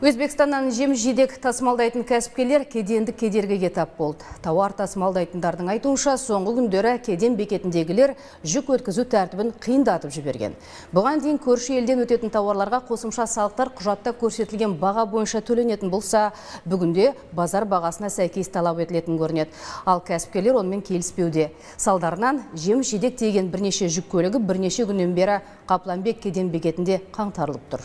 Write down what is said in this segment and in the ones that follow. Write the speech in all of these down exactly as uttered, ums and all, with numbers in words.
Өзбекстаннан жем-жидек тасымалдайтын кәсіпкерлер кедендік кедергіге тап болды. Тауар тасымалдайтындардың айтуынша, соңғы күндері кеден бекетіндегілер жүк өткізу тәртібін қиындатып жіберген. Бұған дейін көрші елден өтетін тауарларға қосымша салықтар құжатта көрсетілген баға бойынша төленетін болса, бүгінде базар бағасына сәйкес талап етілетін көрінеді. Ал кәсіпкерлер онымен келіспеуде. Салдарынан жем-жидек тиеген бірнеше жүк көлігі бірнеше күннен бері Қапланбек кеден бекетінде қаңтарылып тұр.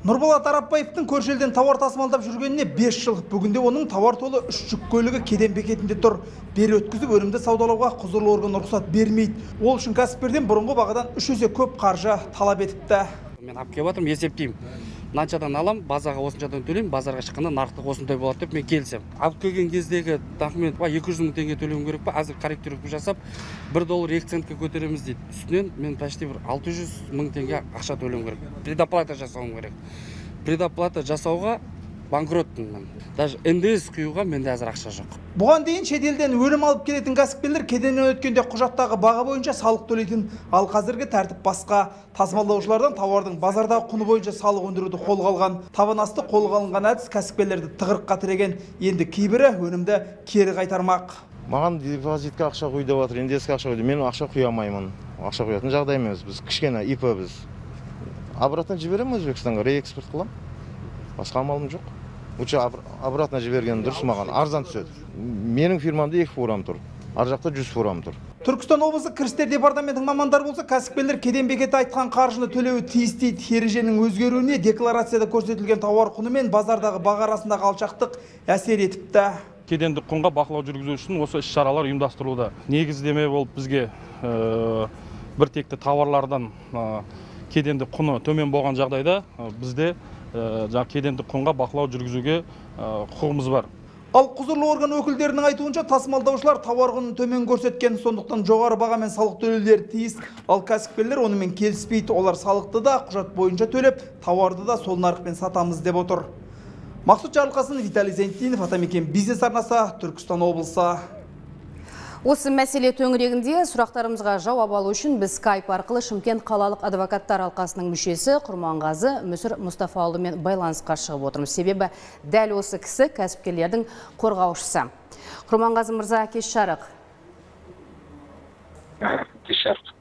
Нұрболат Арапбаевтың көрші елден тауар тасымалдап жүргеніне бес жыл. Бүгінде оның тауар толы үш жүк көлігі кеден бекетінде тұр. Бері өткізіп, өнімді саудалауға құзырлы орган рұқсат бермейді. Ол үшін кәсіпкерден бұрынғы бағадан үш есе көп қаржы талап етіпті. Мен алып келіп отырмын, есептеймін. Мынаншадан алам, базаға осыншадан төлеймін, базарға шыққанда нарықтық осындай болады деп мен келсем. Алып келген кездегі документ екі жүз мың теңге төлеуім керек пе? Азыр корректировка жасап, бір доллар екі центке көтереміз дейді. Үстінен мен почти бір алты жүз мың теңге ақша төлеуім керек. Предоплата жасауым керек. Предоплата жасауға банкроттым мен. Даже эн дэ эс құюға менде әзір ақша жоқ. Бұған дейін шетелден өнім алып келетін кәсіпкерлер кеденнен өткенде құжаттағы баға бойынша салық төлейтін, ал қазіргі тәртіп басқа. Тасымалдаушылардан тауардың базардағы құны бойынша салық өндіруді қолға алған. Табанасты қолға алынған әдіс кәсіпкерлерді тығырыққа тіреген. Енді кейбірі өнімді кері қайтармақ. Маған депозитке ақша құй деп отыр, эн дэ эске ақша құй. Мен ақша құя алмаймын. Ақша құятын жағдай емес. Біз кішкене ай пэ біз. Обратно жіберемін Өзбекстанға, реэкспорт қылам. Басқа амалым жоқ. Уча обратно жіберген дұрыс маған, арзан түседі. Менің фирмамда екі фурам тұр, ар жақта жүз фурам тұр. Түркістан облысы кірістер департаментінің мамандар болса, кәсіпкерлер кеден бекеті айтқан қаржыны төлеуі тиіс дейді. Ереженің өзгеруіне декларацияда көрсетілген тауар құны мен базардағы баға арасындағы алшақтық әсер етіпті. Кедендік құнға бақылау жүргізу үшін осы іс-шаралар ұйымдастырылуда. Негіздеме болып бізге бір текті тауарлардан кедендік құны төмен болған жағдайда бізде жаңа кедендік құнға бақылау жүргізуге құқығымыз бар. Ал құзырлы орган өкілдерінің айтуынша, тасымалдаушылар тауар құнын төмен көрсеткен, сондықтан жоғары бағамен салық төлеулері тиіс. Ал кәсіпкерлер онымен келіспейді. Олар салықты да құжат бойынша төлеп, тауарды да сол нарықпен сатамыз деп отыр. Мақсұт Жарылқасын, Виталий Зентинов, Атамекен бизнес арнасы, Түркістан облысы. Осы мәселе төңірегінде сұрақтарымызға жауап алу үшін біз Skype арқылы Шымкент қалалық адвокаттар алқасының мүшесі Құрманғазы Мүсір Мұстафаұлымен байланысқа шығып отырмыз. Себебі дәл осы кісі кәсіпкерлердің қорғаушысы. Құрманғазы мырза, кеш жарық. Кеш жарық.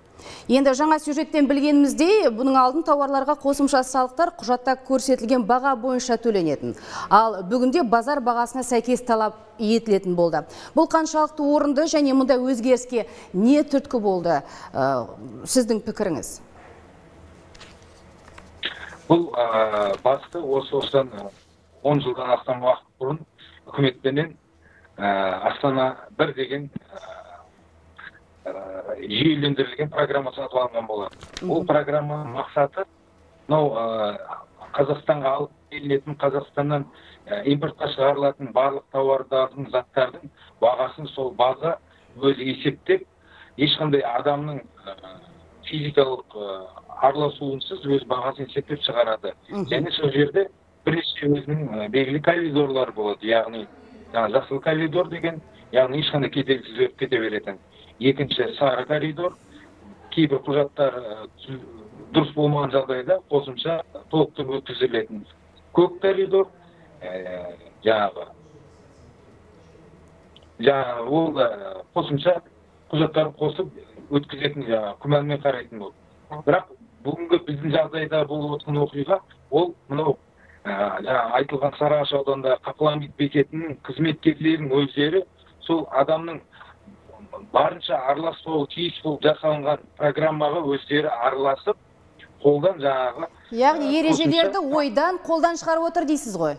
Енді жаңа сюжеттен білгеніміздей, бұның алдын тауарларға қосымша салықтар құжатта көрсетілген баға бойынша төленетін. Ал бүгінде базар бағасына сәйкес талап етілетін болды. Бұл қаншалықты орынды және мұнда өзгеріске не түрткі болды? Сіздің пікіріңіз? Бұл басты осы осыдан он жылдан астам уақыт бұрын үкіметпенен Астана бір деген жүйелендірілген программа сатыланған болады. Ол программа мақсаты Қазақстанға алып келетін, Қазақстаннан импортқа шығарылатын барлық тауарлардың, заттардың бағасын сол баға өзі есептеп, ешқандай адамның физикалық араласуынсыз өз бағасын есептеп шығарады. Және сол жерде бірнеше өзінің белгілі коридорлары болады. Яғни жасыл коридор деген, яғни ешқандай кедергісіз өтіп кете беретін. Екінші, сары коридор, кейбір құжаттар дұрыс болмаған жағдайда қосымша толықтырып өткізілетін. Көк коридор, жаңағы, ол қосымша құжаттар қосып өткізетін, күмәнмен қарайтын болды. Бірақ бүгінгі біздің жағдайда болып отырған оқиға, ол мынау айтылған Сарыағаш ауданында Қапланбек бекетінің қызметкерлерінің өздері сол адамның барынша араласуы тиіс болып жасалынған программаға өздері араласып, қолдан жаңағы... Яғни ережелерді ойдан, қолдан шығарып отыр дейсіз ғой?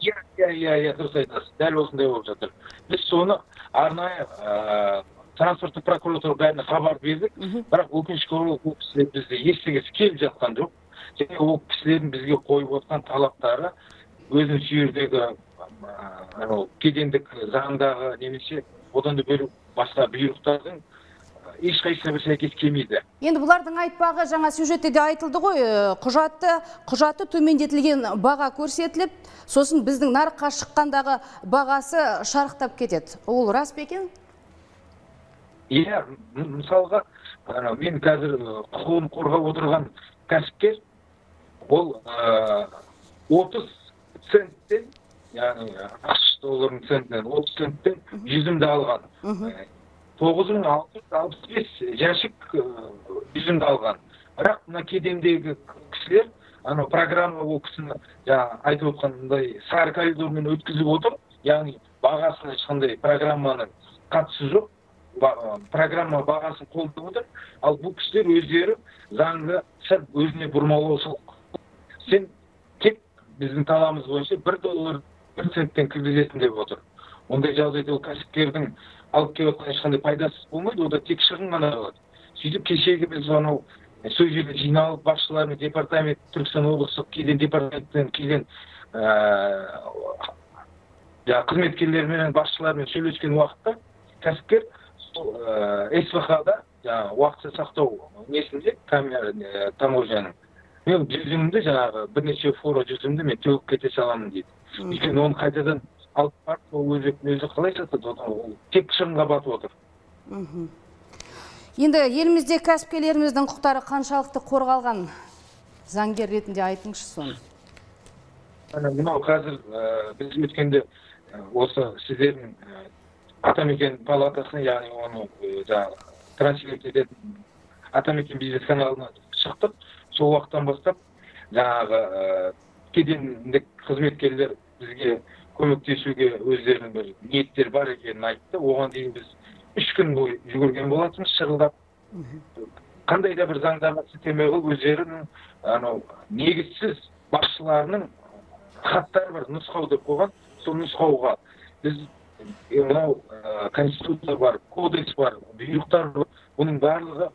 Иә, иә, иә, иә, дұрыс айтасыз. Дәл осындай болып жатыр. Біз соны арнайы транспорттық прокуратураға хабар бердік, бірақ ол кісілер бізді естігісі келіп жатқан жоқ. Және ол кісілердің бізге қойып отқан талаптары өзінің сүйірдегі кедендік заңдағы немесе одан да бөліп басқа бұйрықтардың ешқайсына бір сәйкес келмейді. Енді бұлардың айтпағы жаңа сюжетте де айтылды ғой, құжаты төмендетілген баға көрсетіліп, сосын біздің нарыққа шыққандағы бағасы шарықтап кетеді. Ол рас па екен? Иә, мысалға, мен қазір құқығын қорғап отырған кәсіпкер Ол отыз центтен, yani ақш долларын центтен, отыз центтен жүзімді алған. тоғыз мың алты жүз алпыс бес жәшік жүзімді алған. Бірақ мына кедемдегі кісілер, ана программа ол кісіні айтып отқандай сары коридормен өткізіп отыр, яғни бағасына ешқандай программаның қатысы жоқ, программа бағасын қолдап отыр. Ал бұл кісілер өздері заңды сәл өзіне бұрмалаушылық. Сен тек біздің талабымыз бойынша бір доллар бір центтен кіргізесің деп отыр. Ондай жағдайда ол кәсіпкердің алып келіп отқан ешқандай пайдасыз болмайды, ол да тек шығын ғана болады. Сөйтіп кешегі біз анау сол жерге жиналып басшылармен департамент Түркістан облыстық кеден департаменттен келген қызметкерлермен басшылармен сөйлескен уақытта кәсіпкер эс вэ ха-да уақытша сақтау несінде таможняның мен жүзімді жаңағы бірнеше фуро жүзімді мен төгіп кете саламын дейді. Өйткені оны қайтадан алып барып ол өзбектің өзі қалай сатады, ол тек шығынға батып отыр. Енді елімізде кәсіпкерлеріміздің құқықтары қаншалықты қорғалған, заңгер ретінде айтыңызшы соны. Мынау қазір біз өткенде осы сіздердің атамекен палатасына, яғни оны транслейт ететін атамекен бизнес каналына шықтық. Сол уақыттан бастап жаңағы кедендік қызметкерлер бізге көмектесуге өздерінің бір ниеттер бар екенін айтты. Оған дейін біз үш күн бойы жүгірген болатынбыз, шырылдап. Қандай да бір заңдарға сілтеме қылып өздерінің анау негізсіз басшыларының хаттары бар, нұсқау деп қойған. Сол нұсқауға біз мынау конституция бар, кодекс бар, бұйрықтар бар. Бұның барлығы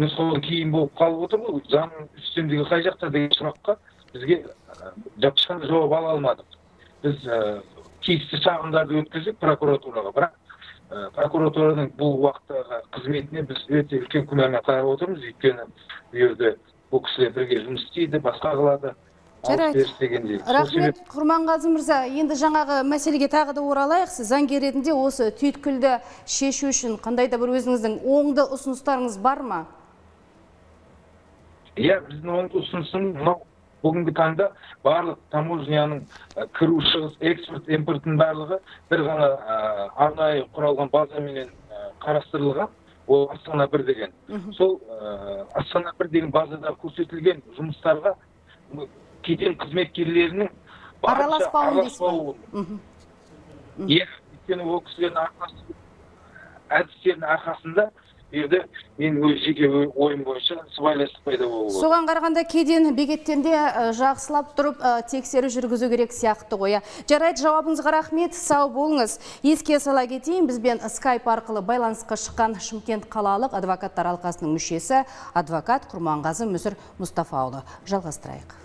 нұсқаудың кейін болып қалып отыр ғой, заңның үстемдігі қай жақта деген сұраққа бізге жаппасқан жауап ала алмадық. Біз тиісті шағымдарды өткіздік прокуратураға, бірақ прокуратураның бұл уақыттағы қызметіне біз өте үлкен күмәнмен қарап отырмыз, өйткені бұйырды бұл кісілер бірге жұмыс істейді, басқа қылады. Рахмет, Құрманғазы мырза. Енді жаңағы мәселеге тағы да оралайық. Заңгер ретінде осы түйткілді шешу үшін қандай да бір өзіңіздің оңды ұсыныстарыңыз бар ма? Иә, біздің оңды ұсынысымыз бүгінгі таңда барлық таможняның кіру шығыс экспорт импортының барлығы бір ғана арнайы құралған базамен қарастырылған. Ол Астана бір деген. Сол Астана бір деген базада көрсетілген жұмыстарға кеден қызметкерлерінің араласпауын, өйткені ол кісілердің әдістерінің арқасында енді мен өз жеке ойым бойынша сыбайластық пайда болды. Соған қарағанда кеден бекеттерінде жақсылап тұрып тексеру жүргізу керек сияқты ғой. Жарайды, жауабыңызға рахмет, сау болыңыз. Еске сала кетейін, бізбен Skype арқылы байланысқа шыққан Шымкент қалалық адвокаттар алқасының мүшесі адвокат Құрманғазы Мүсір Мұстафаұлы. Жалғастырайық.